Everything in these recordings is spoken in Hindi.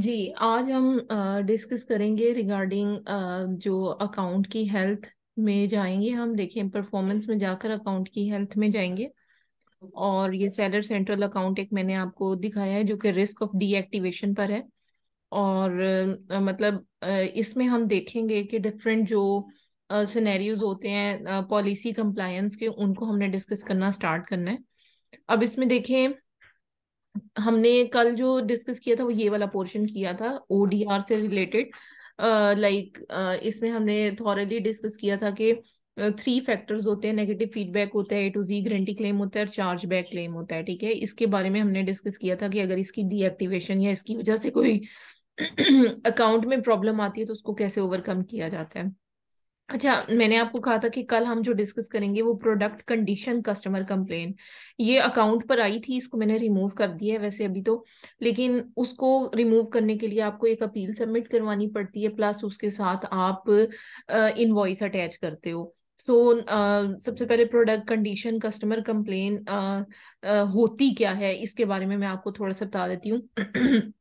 जी, आज हम डिस्कस करेंगे रिगार्डिंग जो अकाउंट की हेल्थ में जाएंगे हम, देखें परफॉर्मेंस में जाकर अकाउंट की हेल्थ में जाएंगे। और ये सेलर सेंट्रल अकाउंट एक मैंने आपको दिखाया है जो कि रिस्क ऑफ डीएक्टिवेशन पर है। और मतलब इसमें हम देखेंगे कि डिफरेंट जो सिनेरियोज होते हैं पॉलिसी कंप्लायंस के, उनको हमने डिस्कस करना स्टार्ट करना है। अब इसमें देखें, हमने कल जो डिस्कस किया था वो ये वाला पोर्शन किया था ओडीआर से रिलेटेड। इसमें हमने थॉरली डिस्कस किया था कि 3 फैक्टर्स होते हैं, नेगेटिव फीडबैक होता है, A to Z guarantee claim होता है और चार्ज बैक क्लेम होता है। ठीक है, इसके बारे में हमने डिस्कस किया था कि अगर इसकी डीएक्टिवेशन या इसकी वजह से कोई अकाउंट में प्रॉब्लम आती है तो उसको कैसे ओवरकम किया जाता है। अच्छा, मैंने आपको कहा था कि कल हम जो डिस्कस करेंगे वो प्रोडक्ट कंडीशन कस्टमर कंप्लेन, ये अकाउंट पर आई थी, इसको मैंने रिमूव कर दिया है वैसे अभी तो, लेकिन उसको रिमूव करने के लिए आपको एक अपील सबमिट करवानी पड़ती है, प्लस उसके साथ आप इनवॉइस अटैच करते हो। सो सबसे पहले प्रोडक्ट कंडीशन कस्टमर कंप्लेन होती क्या है, इसके बारे में मैं आपको थोड़ा सा बता देती हूँ।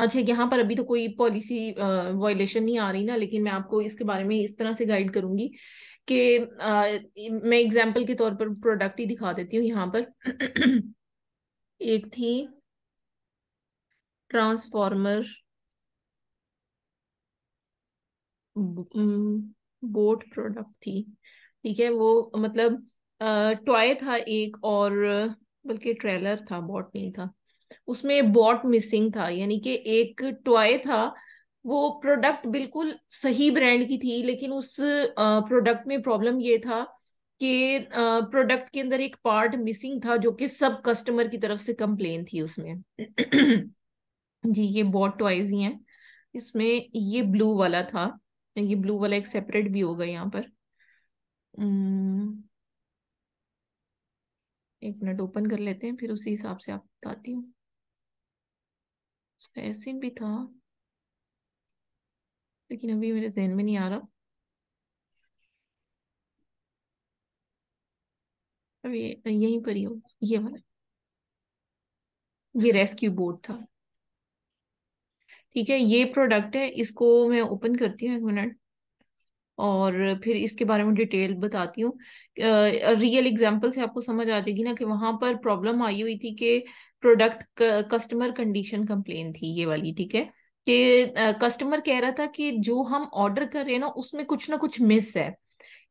अच्छा, यहाँ पर अभी तो कोई पॉलिसी वायलेशन नहीं आ रही ना, लेकिन मैं आपको इसके बारे में इस तरह से गाइड करूंगी कि मैं एग्जांपल के तौर पर प्रोडक्ट ही दिखा देती हूँ। यहाँ पर एक थी ट्रांसफॉर्मर बोट प्रोडक्ट थी, ठीक है, वो मतलब टॉय था एक, और बल्कि ट्रेलर था, बोट नहीं था, उसमें बॉट मिसिंग था, यानी कि एक टॉय था, वो प्रोडक्ट बिल्कुल सही ब्रांड की थी, लेकिन उस प्रोडक्ट में प्रॉब्लम ये था कि प्रोडक्ट के अंदर एक पार्ट मिसिंग था जो कि सब कस्टमर की तरफ से कंप्लेन थी उसमें। जी, ये बॉट टॉयज ही हैं। इसमें ये ब्लू वाला था, ये ब्लू वाला एक सेपरेट भी होगा यहाँ पर, एक मिनट ओपन कर लेते हैं, फिर उसी हिसाब से आप बताती हूँ। उसका ऐसे भी था लेकिन अभी मेरे जहन में नहीं आ रहा, अभी यहीं पर ही हो। ये वाला, ये रेस्क्यू बोट था, ठीक है, ये प्रोडक्ट है, इसको मैं ओपन करती हूँ एक मिनट और फिर इसके बारे में डिटेल बताती हूँ। रियल एग्जांपल से आपको समझ आ जाएगी ना कि वहां पर प्रॉब्लम आई हुई थी कि प्रोडक्ट कस्टमर कंडीशन कंप्लेन थी ये वाली, ठीक है, कि कस्टमर कह रहा था कि जो हम ऑर्डर कर रहे हैं ना उसमें कुछ ना कुछ मिस है।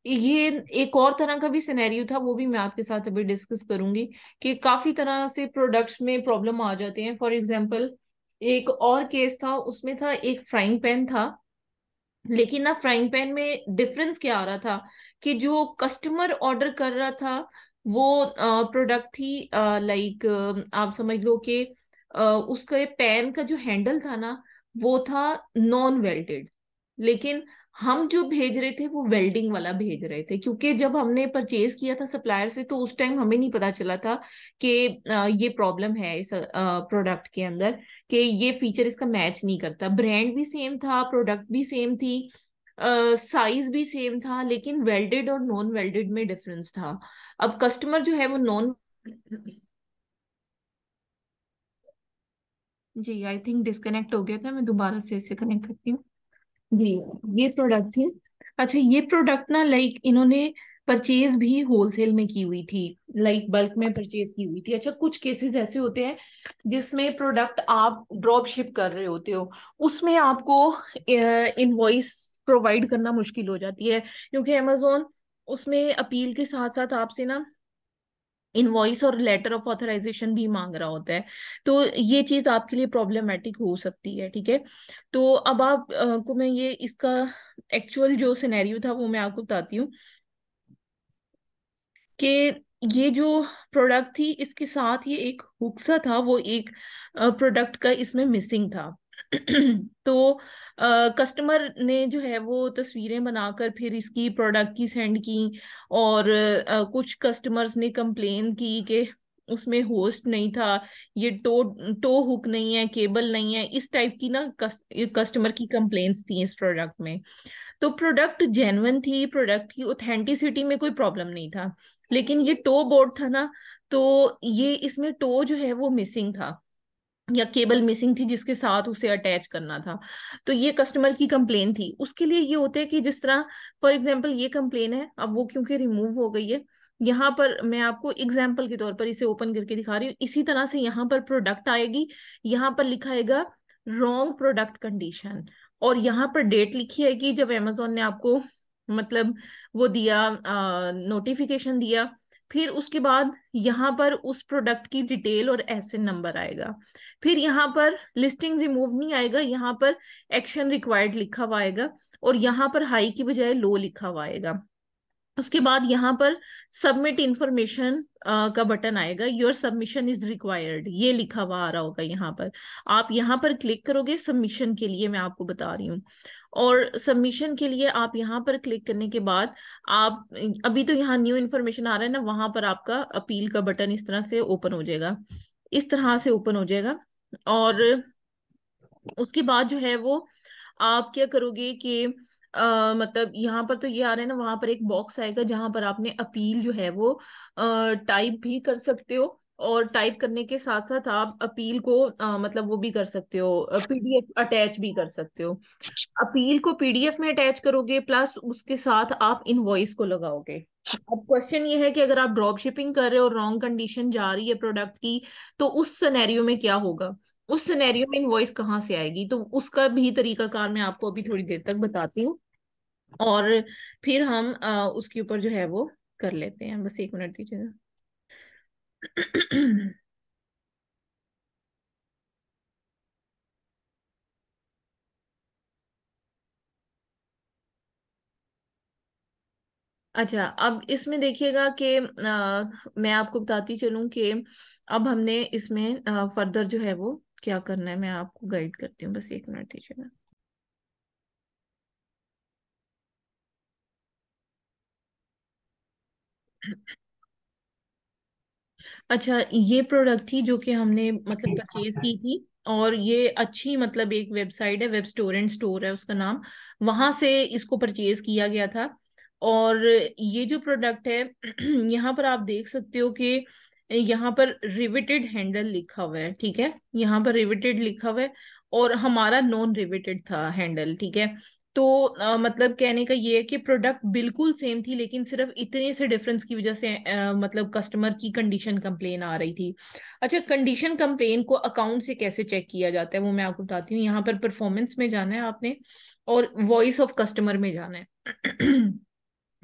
ये एक और तरह का भी सिनेरियो था, वो भी मैं आपके साथ अभी डिस्कस करूंगी कि काफी तरह से प्रोडक्ट्स में प्रॉब्लम आ जाते हैं। फॉर एग्जाम्पल एक और केस था, उसमें था एक फ्राइंग पैन था, लेकिन ना फ्राइंग पैन में डिफरेंस क्या आ रहा था कि जो कस्टमर ऑर्डर कर रहा था वो प्रोडक्ट थी, लाइक आप समझ लो कि उसका पैन का जो हैंडल था ना वो था नॉन वेल्डेड, लेकिन हम जो भेज रहे थे वो वेल्डिंग वाला भेज रहे थे, क्योंकि जब हमने परचेज किया था सप्लायर से तो उस टाइम हमें नहीं पता चला था कि ये प्रॉब्लम है इस प्रोडक्ट के अंदर, कि ये फीचर इसका मैच नहीं करता। ब्रांड भी सेम था, प्रोडक्ट भी सेम थी, साइज भी सेम था, लेकिन वेल्डेड और नॉन वेल्डेड में डिफरेंस था। अब कस्टमर जो है वो नॉन, जी आई थिंक डिस्कनेक्ट हो गया था, मैं दोबारा से इसे कनेक्ट करती हूँ। जी, ये प्रोडक्ट थी। अच्छा, ये प्रोडक्ट ना लाइक इन्होंने परचेज भी होलसेल में की हुई थी, लाइक बल्क में परचेज की हुई थी। अच्छा, कुछ केसेस ऐसे होते हैं जिसमें प्रोडक्ट आप ड्रॉप शिप कर रहे होते हो, उसमें आपको इनवॉइस प्रोवाइड करना मुश्किल हो जाती है, क्योंकि अमेजोन उसमें अपील के साथ साथ आपसे ना इनवॉइस और लेटर ऑफ ऑथराइजेशन भी मांग रहा होता है, तो ये चीज आपके लिए प्रॉब्लमेटिक हो सकती है। ठीक है, तो अब आप को मैं ये इसका एक्चुअल जो सिनेरियो था वो मैं आपको बताती हूँ कि ये जो प्रोडक्ट थी इसके साथ ये एक हुक्सा था, वो एक प्रोडक्ट का इसमें मिसिंग था। तो कस्टमर ने जो है वो तस्वीरें बनाकर फिर इसकी प्रोडक्ट की सेंड की, और कुछ कस्टमर्स ने कंप्लेन की कि उसमें होस्ट नहीं था, ये टो हुक नहीं है, केबल नहीं है, इस टाइप की ना कस्टमर की कंप्लेन्स थी इस प्रोडक्ट में। तो प्रोडक्ट जेन्युइन थी, प्रोडक्ट की ऑथेंटिसिटी में कोई प्रॉब्लम नहीं था, लेकिन ये टो बोर्ड था ना, तो ये इसमें टो जो है वो मिसिंग था। या केबल मिसिंग थी जिसके साथ उसे अटैच करना था, तो ये कस्टमर की कंप्लेन थी। उसके लिए ये होता है कि जिस तरह फॉर एग्जांपल ये कंप्लेन है, अब वो क्योंकि रिमूव हो गई है, यहाँ पर मैं आपको एग्जांपल के तौर पर इसे ओपन करके दिखा रही हूँ। इसी तरह से यहाँ पर प्रोडक्ट आएगी, यहाँ पर लिखाएगा रॉन्ग प्रोडक्ट कंडीशन, और यहाँ पर डेट लिखी है कि जब अमेजोन ने आपको मतलब वो दिया, नोटिफिकेशन दिया। फिर उसके बाद यहाँ पर उस प्रोडक्ट की डिटेल और एसएन नंबर आएगा। फिर यहाँ पर लिस्टिंग रिमूव नहीं आएगा, यहाँ पर एक्शन रिक्वायर्ड लिखा हुआ आएगा और यहाँ पर हाई की बजाय लो लिखा हुआ आएगा। उसके बाद यहाँ पर सबमिट इन्फॉर्मेशन का बटन आएगा, योर सबमिशन इज रिक्वायर्ड, ये लिखा हुआ आ रहा होगा। यहाँ पर आप यहाँ पर क्लिक करोगे सबमिशन के लिए, मैं आपको बता रही हूँ। और सबमिशन के लिए आप यहाँ पर क्लिक करने के बाद आप अभी तो यहाँ न्यू इन्फॉर्मेशन आ रहा है ना, वहां पर आपका अपील का बटन इस तरह से ओपन हो जाएगा, इस तरह से ओपन हो जाएगा। और उसके बाद जो है वो आप क्या करोगे कि मतलब यहाँ पर तो ये आ रहा है ना, वहां पर एक बॉक्स आएगा जहां पर आपने अपील जो है वो टाइप भी कर सकते हो, और टाइप करने के साथ साथ आप अपील को मतलब वो भी कर सकते हो, पीडीएफ अटैच भी कर सकते हो। अपील को पीडीएफ में अटैच करोगे, प्लस उसके साथ आप इनवॉइस को लगाओगे। अब क्वेश्चन ये है कि अगर आप ड्रॉप शिपिंग कर रहे हो, रॉन्ग कंडीशन जा रही है प्रोडक्ट की, तो उस सिनेरियो में क्या होगा, उस सिनेरियो में इनवॉइस कहाँ से आएगी, तो उसका भी तरीकाकार मैं आपको अभी थोड़ी देर तक बताती हूँ, और फिर हम उसके ऊपर जो है वो कर लेते हैं। बस एक मिनट दीजिएगा। अच्छा, अब इसमें देखिएगा कि मैं आपको बताती चलूं कि अब हमने इसमें फर्दर जो है वो क्या करना है, मैं आपको गाइड करती हूँ। बस एक मिनट दीजिएगा। अच्छा, ये प्रोडक्ट थी जो कि हमने मतलब परचेज की थी, और ये अच्छी मतलब एक वेबसाइट है, वेब स्टोर एंड स्टोर है उसका नाम, वहां से इसको परचेज किया गया था। और ये जो प्रोडक्ट है यहाँ पर आप देख सकते हो कि यहाँ पर रिवेटेड हैंडल लिखा हुआ है, ठीक है, यहाँ पर रिवेटेड लिखा हुआ है, और हमारा नॉन रिवेटेड था हैंडल, ठीक है। तो मतलब कहने का ये है कि प्रोडक्ट बिल्कुल सेम थी, लेकिन सिर्फ इतने से डिफरेंस की वजह से मतलब कस्टमर की कंडीशन कंप्लेन आ रही थी। अच्छा, कंडीशन कंप्लेन को अकाउंट से कैसे चेक किया जाता है वो मैं आपको बताती हूँ। यहाँ पर परफॉर्मेंस में जाना है आपने, और वॉइस ऑफ कस्टमर में जाना है।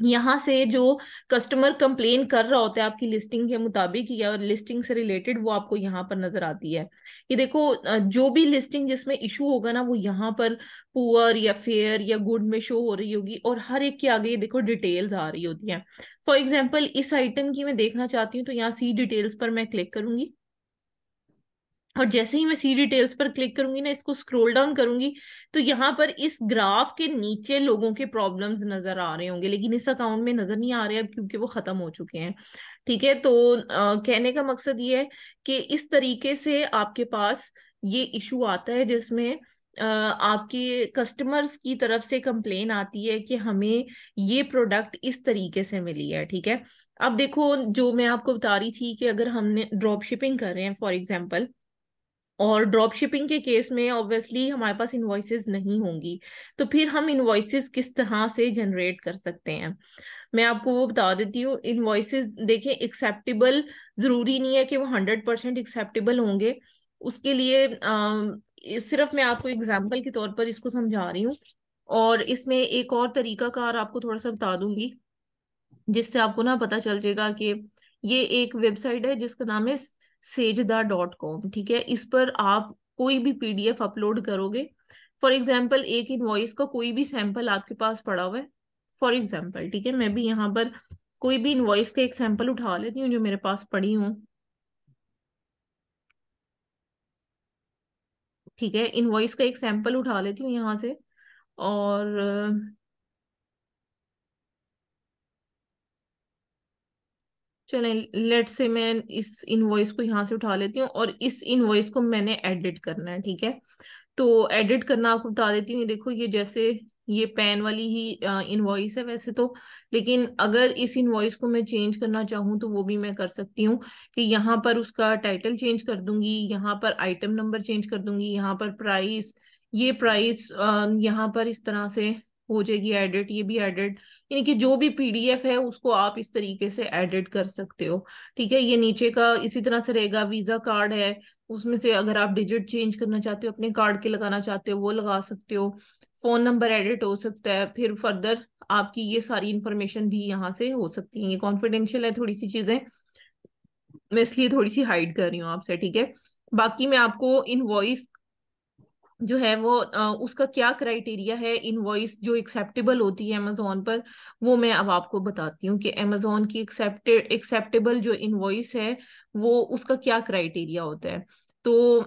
यहाँ से जो कस्टमर कंप्लेन कर रहा होता है आपकी लिस्टिंग के मुताबिक या और लिस्टिंग से रिलेटेड, वो आपको यहाँ पर नजर आती है। ये देखो, जो भी लिस्टिंग जिसमें इशू होगा ना, वो यहाँ पर पुअर या फेयर या गुड में शो हो रही होगी, और हर एक के आगे ये देखो डिटेल्स आ रही होती हैं। फॉर एग्जाम्पल इस आइटम की मैं देखना चाहती हूँ, तो यहाँ सी डिटेल्स पर मैं क्लिक करूंगी, और जैसे ही मैं सी डिटेल्स पर क्लिक करूंगी ना, इसको स्क्रॉल डाउन करूंगी, तो यहाँ पर इस ग्राफ के नीचे लोगों के प्रॉब्लम्स नजर आ रहे होंगे, लेकिन इस अकाउंट में नजर नहीं आ रहे अब, क्योंकि वो खत्म हो चुके हैं, ठीक है। तो कहने का मकसद ये है कि इस तरीके से आपके पास ये इशू आता है जिसमें आपके कस्टमर्स की तरफ से कंप्लेन आती है कि हमें ये प्रोडक्ट इस तरीके से मिली है, ठीक है। अब देखो, जो मैं आपको बता रही थी कि अगर हमने ड्रॉप शिपिंग कर रहे हैं फॉर एग्जाम्पल, और ड्रॉप शिपिंग के केस में ऑब्वियसली हमारे पास इनवॉइसेस नहीं होंगी, तो फिर हम इनवॉइसेस किस तरह से जनरेट कर सकते हैं, मैं आपको वो बता देती हूँ। इनवॉइसेस देखें, एक्सेप्टेबल जरूरी नहीं है कि वो 100% एक्सेप्टेबल होंगे, उसके लिए सिर्फ मैं आपको एग्जाम्पल के तौर पर इसको समझा रही हूँ, और इसमें एक और तरीकाकार आपको थोड़ा सा बता दूंगी, जिससे आपको ना पता चल जाएगा कि ये एक वेबसाइट है जिसका नाम है sejda.com, ठीक है। इस पर आप कोई भी पीडीएफ अपलोड करोगे। फॉर एग्जाम्पल एक इनवॉइस का कोई भी सैंपल आपके पास पड़ा हुआ है, फॉर एग्जाम्पल, ठीक है, मैं भी यहाँ पर कोई भी इनवॉइस का एक सैंपल उठा लेती हूँ जो मेरे पास पड़ी हूँ, ठीक है, इनवॉइस का एक सैंपल उठा लेती हूँ यहाँ से, और चलें लेट से मैं इस इनवॉइस को यहाँ से उठा लेती हूँ, और इस इनवॉइस को मैंने एडिट करना है, ठीक है। तो एडिट करना आपको बता देती हूँ, देखो ये जैसे ये पैन वाली ही इनवॉइस है वैसे तो, लेकिन अगर इस इनवॉइस को मैं चेंज करना चाहूँ तो वो भी मैं कर सकती हूँ कि यहाँ पर उसका टाइटल चेंज कर दूंगी, यहाँ पर आइटम नंबर चेंज कर दूंगी, यहाँ पर प्राइस, ये प्राइस यहाँ पर इस तरह से हो जाएगी एडिट, ये भी एडिट, यानी कि जो भी पीडीएफ है उसको आप इस तरीके से एडिट कर सकते हो। ठीक है, ये नीचे का इसी तरह से रहेगा। वीजा कार्ड है, उसमें से अगर आप डिजिट चेंज करना चाहते हो, अपने कार्ड के लगाना चाहते हो वो लगा सकते हो। फोन नंबर एडिट हो सकता है, फिर फर्दर आपकी ये सारी इंफॉर्मेशन भी यहाँ से हो सकती है। ये कॉन्फिडेंशियल है थोड़ी सी चीजें, मैं इसलिए थोड़ी सी हाइड कर रही हूँ आपसे। ठीक है, बाकी मैं आपको इनवॉइस जो है वो उसका क्या क्राइटेरिया है, इनवॉइस जो एक्सेप्टेबल होती है अमेजोन पर, वो मैं अब आपको बताती हूँ कि अमेजोन की एक्सेप्टेबल जो इनवॉइस है वो उसका क्या क्राइटेरिया होता है। तो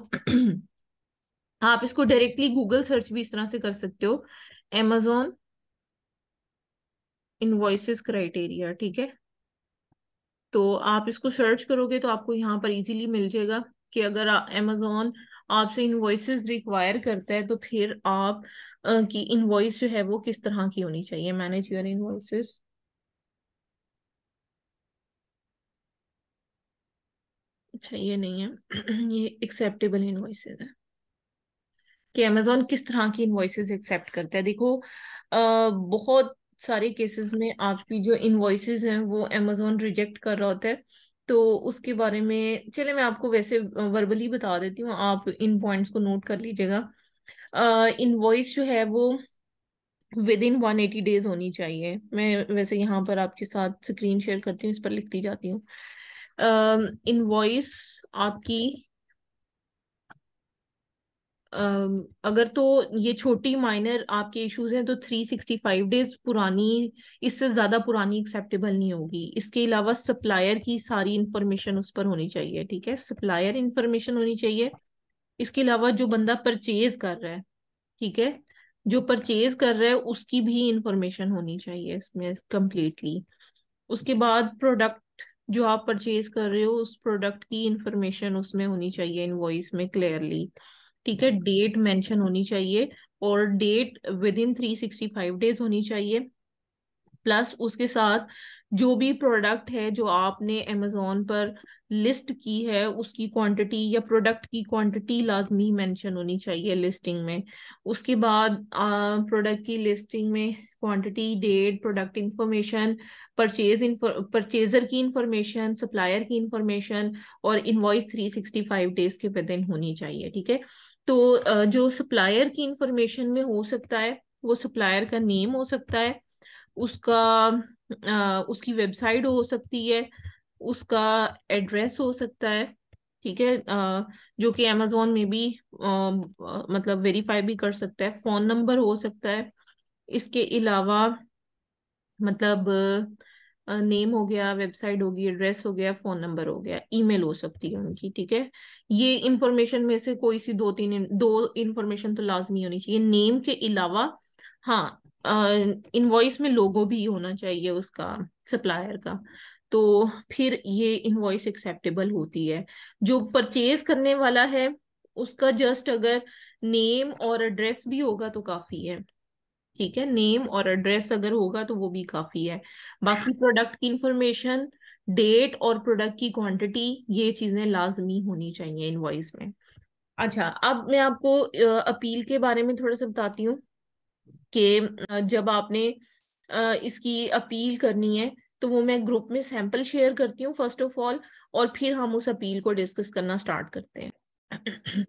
आप इसको डायरेक्टली गूगल सर्च भी इस तरह से कर सकते हो, अमेजोन इनवॉइसेस क्राइटेरिया। ठीक है, तो आप इसको सर्च करोगे तो आपको यहाँ पर इजीली मिल जाएगा कि अगर अमेजोन आपसे इनवॉइसेस रिक्वायर करता है तो फिर आप की इनवॉइस जो है वो किस तरह की होनी चाहिए। मैनेज योर इनवॉइसेस, अच्छा ये नहीं है, ये एक्सेप्टेबल इनवॉइसेस है कि अमेजोन किस तरह की इनवॉइसेस एक्सेप्ट करता है। देखो बहुत सारे केसेस में आपकी जो इनवॉइसेस हैं वो अमेजोन रिजेक्ट कर रहा होता है, तो उसके बारे में चले मैं आपको वैसे वर्बली बता देती हूँ, आप इन पॉइंट्स को नोट कर लीजिएगा। इनवॉइस जो है वो विद इन 180 डेज होनी चाहिए। मैं वैसे यहाँ पर आपके साथ स्क्रीन शेयर करती हूँ, इस पर लिखती जाती हूँ। इनवॉइस आपकी अगर तो ये छोटी माइनर आपके इश्यूज हैं तो 365 डेज पुरानी, इससे ज़्यादा पुरानी एक्सेप्टेबल नहीं होगी। इसके अलावा सप्लायर की सारी इंफॉर्मेशन उस पर होनी चाहिए। ठीक है, सप्लायर इंफॉर्मेशन होनी चाहिए। इसके अलावा जो बंदा परचेज कर रहा है, ठीक है, जो परचेज कर रहा है उसकी भी इंफॉर्मेशन होनी चाहिए इसमें कम्प्लीटली। उसके बाद प्रोडक्ट जो आप परचेज कर रहे हो उस प्रोडक्ट की इंफॉर्मेशन उसमें होनी चाहिए इनवॉइस में क्लियरली। ठीक है, डेट मेंशन होनी चाहिए और डेट विद इन 365 डेज होनी चाहिए। प्लस उसके साथ जो भी प्रोडक्ट है जो आपने अमेजोन पर लिस्ट की है उसकी क्वांटिटी या प्रोडक्ट की क्वांटिटी लाजमी मेंशन होनी चाहिए लिस्टिंग में। उसके बाद प्रोडक्ट की लिस्टिंग में quantity, date, product information, purchaser की इंफॉर्मेशन, सप्लायर की इंफॉर्मेशन और इनवॉइस 365 डेज के विदिन होनी चाहिए। ठीक है, तो जो सप्लायर की इंफॉर्मेशन में हो सकता है वो सप्लायर का नेम हो सकता है, उसकी वेबसाइट हो सकती है, उसका एड्रेस हो सकता है। ठीक है, जो कि अमेजोन में भी मतलब वेरीफाई भी कर सकता है। फ़ोन नंबर हो सकता है। इसके अलावा मतलब नेम हो गया, वेबसाइट होगी, एड्रेस हो गया, फ़ोन नंबर हो गया, ईमेल हो सकती है उनकी। ठीक है, ये इन्फॉर्मेशन में से कोई सी दो इन्फॉर्मेशन तो लाजमी होनी चाहिए नेम के अलावा। हाँ, इनवॉइस में लोगो भी होना चाहिए उसका, सप्लायर का, तो फिर ये इनवॉइस एक्सेप्टेबल होती है। जो परचेज करने वाला है उसका जस्ट अगर नेम और एड्रेस भी होगा तो काफ़ी है। ठीक है, नेम और एड्रेस अगर होगा तो वो भी काफ़ी है। बाकी प्रोडक्ट की इंफॉर्मेशन, डेट और प्रोडक्ट की क्वांटिटी, ये चीज़ें लाजमी होनी चाहिए इनवॉइस में। अच्छा, अब मैं आपको अपील के बारे में थोड़ा सा बताती हूँ कि जब आपने इसकी अपील करनी है तो वो मैं ग्रुप में सैंपल शेयर करती हूँ फर्स्ट ऑफ ऑल, और फिर हम उस अपील को डिस्कस करना स्टार्ट करते हैं।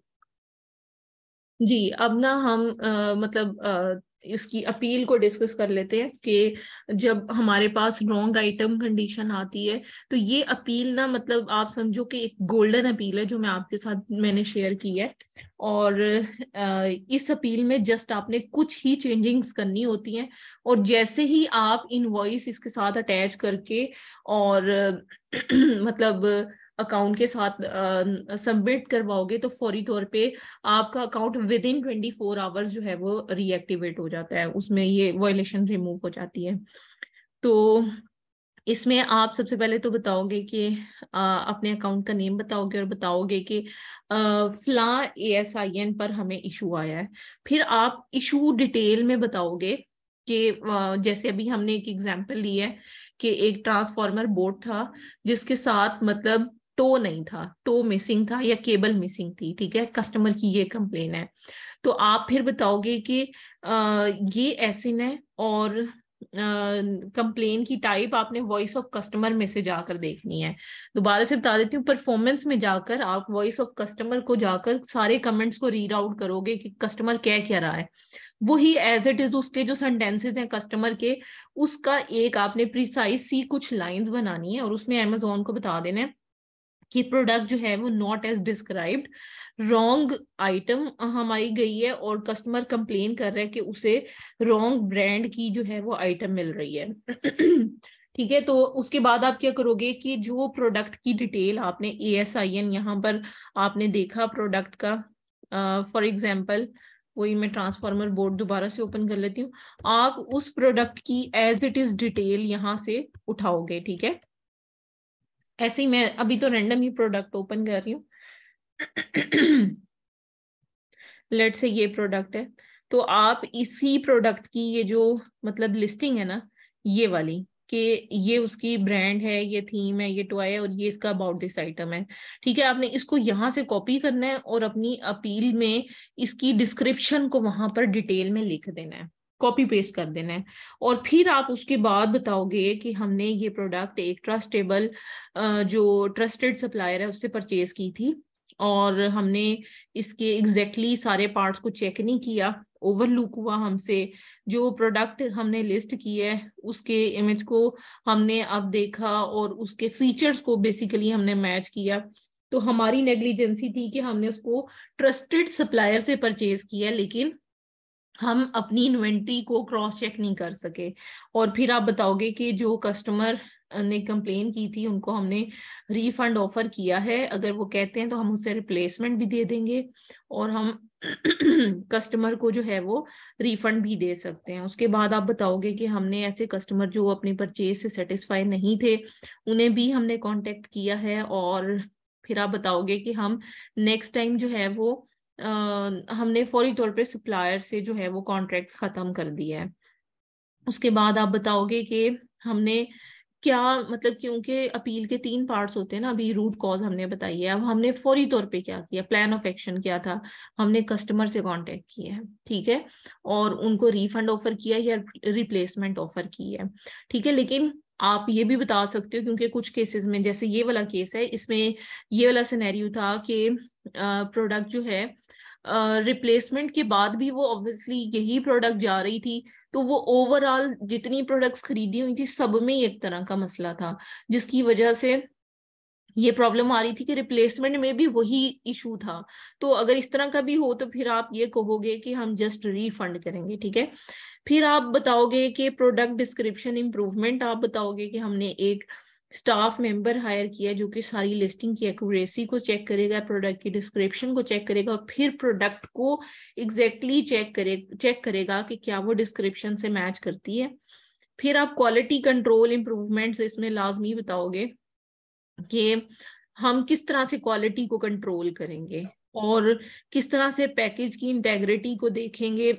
जी, अब ना हम इसकी अपील को डिस्कस कर लेते हैं कि जब हमारे पास रॉन्ग आइटम कंडीशन आती है तो ये अपील ना आप समझो कि एक गोल्डन अपील है जो मैं आपके साथ मैंने शेयर की है। और इस अपील में जस्ट आपने कुछ ही चेंजिंग्स करनी होती हैं, और जैसे ही आप इनवॉइस इसके साथ अटैच करके और अकाउंट के साथ सबमिट करवाओगे तो फौरी तौर पे आपका अकाउंट विद इन 24 आवर्स जो है वो रीएक्टिवेट हो जाता है, उसमें ये वायलेशन रिमूव हो जाती है। तो इसमें आप सबसे पहले तो बताओगे कि अपने अकाउंट का नेम बताओगे और बताओगे कि फलां ASIN पर हमें इशू आया है। फिर आप इशू डिटेल में बताओगे कि जैसे अभी हमने एक एग्जांपल ली है कि एक ट्रांसफार्मर बोर्ड था जिसके साथ मतलब टो नहीं था, टो मिसिंग था या केबल मिसिंग थी, ठीक है, कस्टमर की ये कंप्लेन है। तो आप फिर बताओगे कि ये ASIN है और कंप्लेन की टाइप आपने वॉइस ऑफ कस्टमर में से जाकर देखनी है। दोबारा से बता देती हूँ, परफॉर्मेंस में जाकर आप वॉइस ऑफ कस्टमर को जाकर सारे कमेंट्स को रीड आउट करोगे कि कस्टमर कह क्या रहा है, वही एज इट इज उसके जो सेंटेंसेस हैं कस्टमर के, उसका एक आपने प्रिसाइज सी कुछ लाइंस बनानी है और उसमें Amazon को बता देना है कि प्रोडक्ट जो है वो not as described, wrong item हमारी गई है और कस्टमर कंप्लेन कर रहा है कि उसे रॉन्ग ब्रांड की जो है वो आइटम मिल रही है। ठीक है, तो उसके बाद आप क्या करोगे कि जो प्रोडक्ट की डिटेल आपने ASIN यहाँ पर आपने देखा प्रोडक्ट का, फॉर एग्जाम्पल वही मैं ट्रांसफार्मर बोर्ड दोबारा से ओपन कर लेती हूँ, आप उस प्रोडक्ट की एज इट इज डिटेल यहाँ से उठाओगे। ठीक है, ऐसे ही मैं अभी तो रैंडम ही प्रोडक्ट ओपन कर रही हूँ, लेट्स से ये प्रोडक्ट है, तो आप इसी प्रोडक्ट की ये जो मतलब लिस्टिंग है ना ये वाली कि ये उसकी ब्रांड है, ये थीम है, ये टॉय है और ये इसका अबाउट दिस आइटम है। ठीक है, आपने इसको यहाँ से कॉपी करना है और अपनी अपील में इसकी डिस्क्रिप्शन को वहां पर डिटेल में लिख देना है, कॉपी पेस्ट कर देना है। और फिर आप उसके बाद बताओगे कि हमने ये प्रोडक्ट एक ट्रस्टेबल जो ट्रस्टेड सप्लायर है उससे परचेज की थी और हमने इसके एग्जैक्टली सारे पार्ट्स को चेक नहीं किया, ओवरलुक हुआ हमसे, जो प्रोडक्ट हमने लिस्ट किया है उसके इमेज को हमने अब देखा और उसके फीचर्स को बेसिकली हमने मैच किया, तो हमारी नेग्लिजेंसी थी कि हमने उसको ट्रस्टेड सप्लायर से परचेज किया लेकिन हम अपनी इन्वेंट्री को क्रॉस चेक नहीं कर सके। और फिर आप बताओगे कि जो कस्टमर ने कंप्लेन की थी उनको हमने रिफंड ऑफर किया है, अगर वो कहते हैं तो हम उसे रिप्लेसमेंट भी दे देंगे और हम कस्टमर को जो है वो रिफंड भी दे सकते हैं। उसके बाद आप बताओगे कि हमने ऐसे कस्टमर जो अपनी परचेज से सेटिस्फाई नहीं थे उन्हें भी हमने कॉन्टेक्ट किया है और फिर आप बताओगे कि हम नेक्स्ट टाइम जो है वो हमने फौरी तौर पे सप्लायर से जो है वो कॉन्ट्रैक्ट खत्म कर दिया है। उसके बाद आप बताओगे कि हमने क्या मतलब, क्योंकि अपील के 3 पार्ट्स होते हैं ना, अभी रूट कॉज हमने बताई है, अब हमने फौरी तौर पे क्या किया, प्लान ऑफ एक्शन क्या था, हमने कस्टमर से कांटेक्ट किया है, ठीक है, और उनको रिफंड ऑफर किया है या रिप्लेसमेंट ऑफर की है। ठीक है, लेकिन आप ये भी बता सकते हो क्योंकि कुछ केसेस में जैसे ये वाला केस है, इसमें ये वाला सिनेरियो था कि प्रोडक्ट जो है रिप्लेसमेंट के बाद भी वो ऑब्वियसली यही प्रोडक्ट जा रही थी, तो वो ओवरऑल जितनी प्रोडक्ट्स खरीदी हुई थी सब में एक तरह का मसला था जिसकी वजह से ये प्रॉब्लम आ रही थी कि रिप्लेसमेंट में भी वही इशू था। तो अगर इस तरह का भी हो तो फिर आप ये कहोगे कि हम जस्ट रिफंड करेंगे। ठीक है, फिर आप बताओगे कि प्रोडक्ट डिस्क्रिप्शन इम्प्रूवमेंट, आप बताओगे कि हमने एक स्टाफ मेंबर हायर किया जो कि सारी लिस्टिंग की एक्यूरेसी को चेक करेगा, प्रोडक्ट की डिस्क्रिप्शन को चेक करेगा और फिर प्रोडक्ट को एग्जैक्टली चेक करेगा कि क्या वो डिस्क्रिप्शन से मैच करती है। फिर आप क्वालिटी कंट्रोल इम्प्रूवमेंट्स, इसमें लाजमी बताओगे कि हम किस तरह से क्वालिटी को कंट्रोल करेंगे और किस तरह से पैकेज की इंटेग्रिटी को देखेंगे,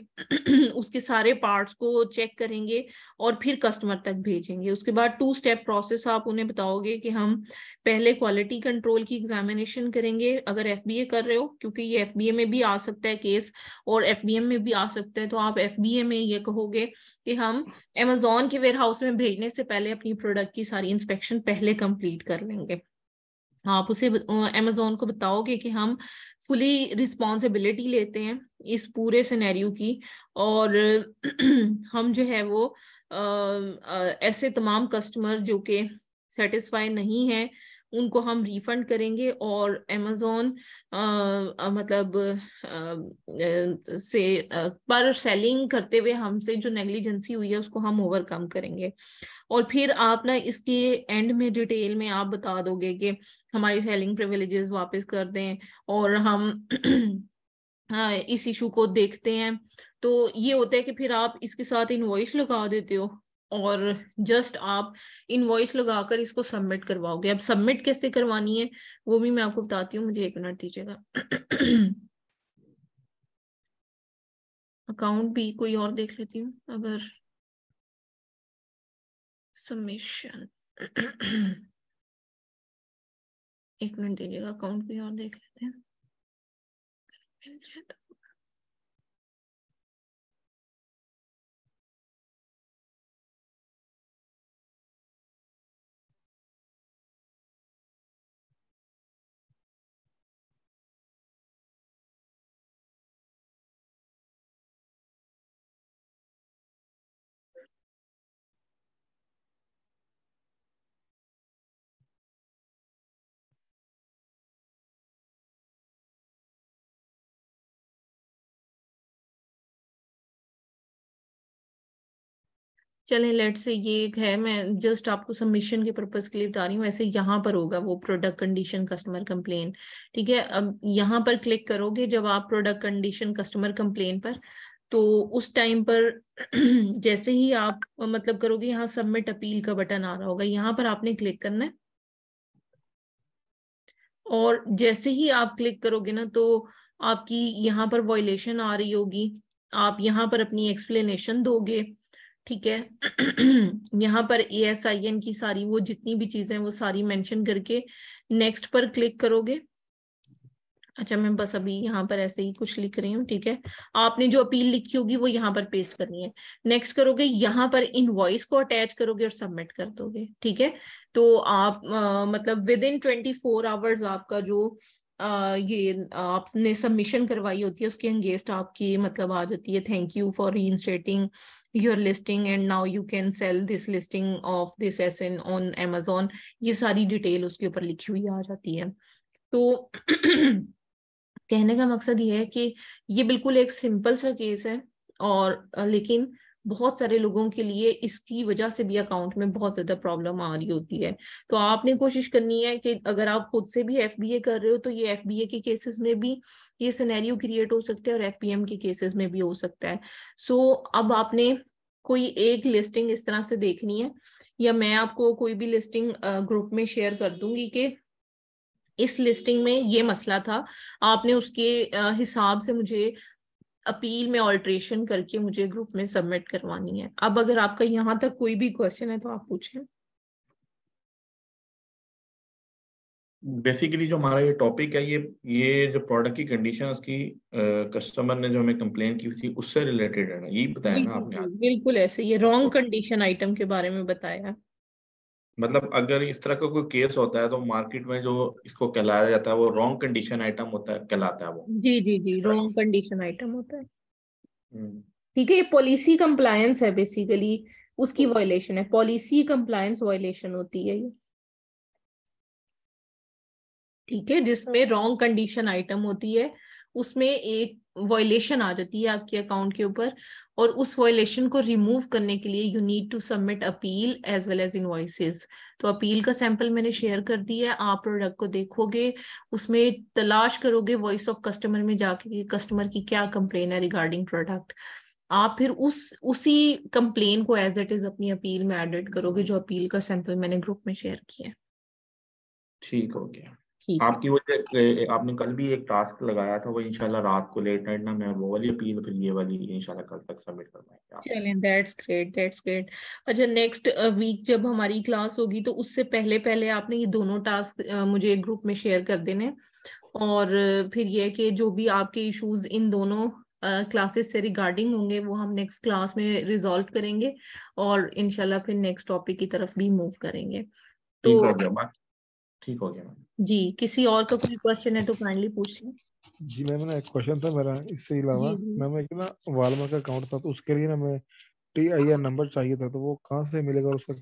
उसके सारे पार्ट्स को चेक करेंगे और फिर कस्टमर तक भेजेंगे। उसके बाद 2 स्टेप प्रोसेस आप उन्हें बताओगे कि हम पहले क्वालिटी कंट्रोल की एग्जामिनेशन करेंगे अगर FBA कर रहे हो, क्योंकि ये FBA में भी आ सकता है केस और FBM में भी आ सकता है, तो आप FBA में ये कहोगे कि हम Amazon के वेयरहाउस में भेजने से पहले अपनी प्रोडक्ट की सारी इंस्पेक्शन पहले कंप्लीट कर लेंगे। आप उसे Amazon को बताओगे कि हम फुली रिस्पॉन्सिबिलिटी लेते हैं इस पूरे सिनेरियो की और हम जो है वो ऐसे तमाम कस्टमर जो के सेटिस्फाई नहीं है उनको हम रिफंड करेंगे और Amazon पर सेलिंग करते हुए हमसे जो नेग्लिजेंसी हुई है उसको हम ओवरकम करेंगे। और फिर आप ना इसके एंड में डिटेल में आप बता दोगे कि हमारी सेलिंग प्रिविलेजेस वापस कर दें और हम इस इशू को देखते हैं। तो ये होता है कि फिर आप इसके साथ इनवॉइस लगा देते हो और जस्ट आप इनवॉइस लगाकर इसको सबमिट करवाओगे। अब सबमिट कैसे करवानी है वो भी मैं आपको बताती हूँ, मुझे 1 मिनट दीजिएगा। अकाउंट भी कोई और देख लेती हूँ, अगर सबमिशन 1 मिनट दीजिएगा, अकाउंट कोई और देख लेते हैं। चलें लेट्स से ये एक है, मैं जस्ट आपको सबमिशन के पर्पस के लिए बता रही हूँ। ऐसे यहाँ पर होगा वो प्रोडक्ट कंडीशन कस्टमर कंप्लेन, ठीक है। अब यहाँ पर क्लिक करोगे जब आप प्रोडक्ट कंडीशन कस्टमर कंप्लेन पर, तो उस टाइम पर जैसे ही आप मतलब करोगे यहाँ सबमिट अपील का बटन आ रहा होगा, यहाँ पर आपने क्लिक करना है। और जैसे ही आप क्लिक करोगे ना तो आपकी यहाँ पर वॉयलेशन आ रही होगी, आप यहाँ पर अपनी एक्सप्लेनेशन दोगे, ठीक है। यहाँ पर ASIN की सारी वो जितनी भी चीजें वो सारी मेंशन करके नेक्स्ट पर क्लिक करोगे। अच्छा मैं बस अभी यहाँ पर ऐसे ही कुछ लिख रही हूँ, ठीक है। आपने जो अपील लिखी होगी वो यहाँ पर पेस्ट करनी है, नेक्स्ट करोगे, यहाँ पर इनवॉइस को अटैच करोगे और सबमिट कर दोगे, ठीक है। तो आप मतलब विदिन 24 आवर्स आपका जो ये आपने सबमिशन करवाई होती है उसके अंगेंस्ट आपकी मतलब आ जाती है, thank you for reinstating your listing and now you can sell this listing of this SN on Amazon, ये सारी डिटेल उसके ऊपर लिखी हुई आ जाती है। तो कहने का मकसद ये है कि ये बिल्कुल एक सिंपल सा केस है, और लेकिन बहुत सारे लोगों के लिए इसकी वजह से भी अकाउंट में बहुत ज्यादा प्रॉब्लम आ रही होती है। तो आपने कोशिश करनी है कि अगर आप खुद से भी FBA कर रहे हो तो ये FBA के केसेस में भी ये सिनेरियो क्रिएट हो सकता है और FPM के केसेस में भी हो सकता है। सो अब आपने कोई एक लिस्टिंग इस तरह से देखनी है, या मैं आपको कोई भी लिस्टिंग ग्रुप में शेयर कर दूंगी कि इस लिस्टिंग में ये मसला था, आपने उसके हिसाब से मुझे अपील में ऑल्ट्रेशन करके मुझे ग्रुप में सबमिट करवानी है। अब अगर आपका यहाँ तक कोई भी क्वेश्चन है तो आप पूछें। बेसिकली जो हमारा ये टॉपिक है, ये जो प्रोडक्ट की कंडीशन उसकी कस्टमर ने जो हमें कंप्लेन की थी उससे रिलेटेड है ना, ये बताया ना आपने? बिल्कुल ऐसे ये रॉन्ग कंडीशन आइटम के बारे में बताया। मतलब अगर इस तरह का कोई केस होता है तो मार्केट में जो इसको कहलाया जाता है वो रॉन्ग कंडीशन आइटम होता है, कहलाता है वो। जी जी जी, रॉन्ग कंडीशन आइटम होता है, ठीक है। ये पॉलिसी कंप्लायंस है, बेसिकली उसकी वायलेशन है, पॉलिसी कंप्लायंस वायलेशन होती है ये, ठीक है। जिसमें रॉन्ग कंडीशन आइटम होती है उसमें एक वायलेशन आ जाती है आपके अकाउंट के ऊपर, और उस वायलेशन को रिमूव करने के लिए you need to submit appeal as well as invoices. तो अपील का सैंपल मैंने शेयर कर दिया है, आप प्रोडक्ट को देखोगे, उसमें तलाश करोगे वॉइस ऑफ कस्टमर में जाके कि कस्टमर की क्या कंप्लेन है रिगार्डिंग प्रोडक्ट। आप फिर उसी कंप्लेन को एज इट इज अपनी अपील में एडिट करोगे जो अपील का सैंपल मैंने ग्रुप में शेयर किया है, ठीक हो गया। आपकी वो आपने कल भी एक टास्क लगाया था, वो इंशाल्लाह रात को लेट नाइट ना मैं वो वाली अपील फिर ये वाली इंशाल्लाह कल तक सबमिट करवाएंगे। चलें दैट्स ग्रेट, दैट्स ग्रेट। अच्छा नेक्स्ट वीक जब हमारी क्लास होगी तो उससे पहले पहले आपने ये दोनों टास्क मुझे एक ग्रुप में शेयर कर देने, और फिर ये कि जो भी आपके इशूज इन दोनों क्लासेस से रिगार्डिंग होंगे वो हम नेक्स्ट क्लास में रिजॉल्व करेंगे और इंशाल्लाह फिर नेक्स्ट टॉपिक की तरफ भी मूव करेंगे। तो ठीक हो गया जी। किसी और का कोई क्वेश्चन है तो काइंडली पूछ लें। जी मैम ना एक क्वेश्चन था मेरा इससे अलावा, मैम एक ना वालमार्ट का अकाउंट था तो उसके लिए ना मैं TIN नंबर चाहिए था, तो वो कहाँ से मिलेगा और उसका